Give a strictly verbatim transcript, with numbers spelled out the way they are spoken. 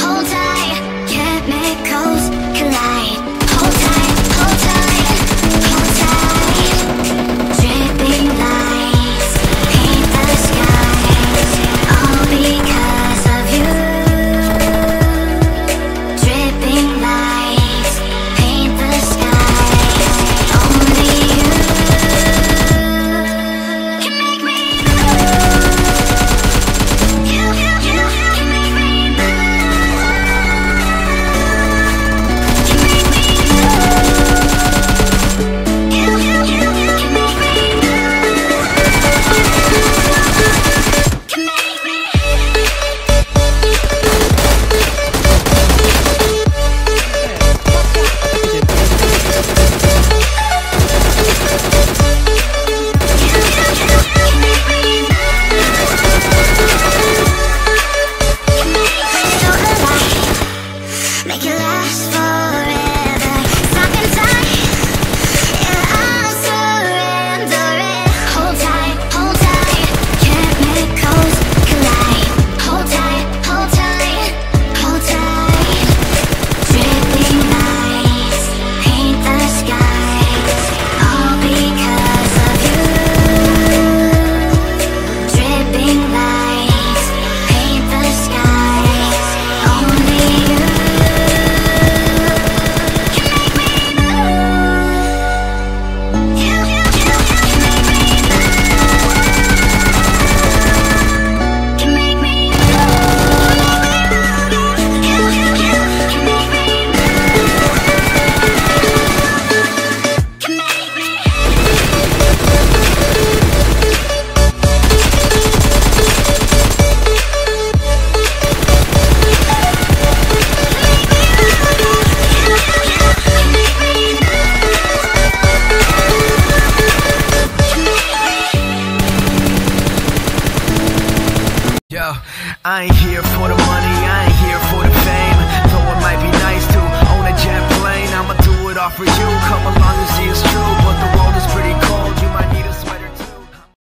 hold tight, chemicals collide. Hold tight, hold tight, hold tight. Dripping lights paint the skies, all because of you. Dripping lights paint the skies, only you can make me blue. I ain't here for the money, I ain't here for the fame. Though it might be nice to own a jet plane, I'ma do it all for you. Come along and see it's true, but the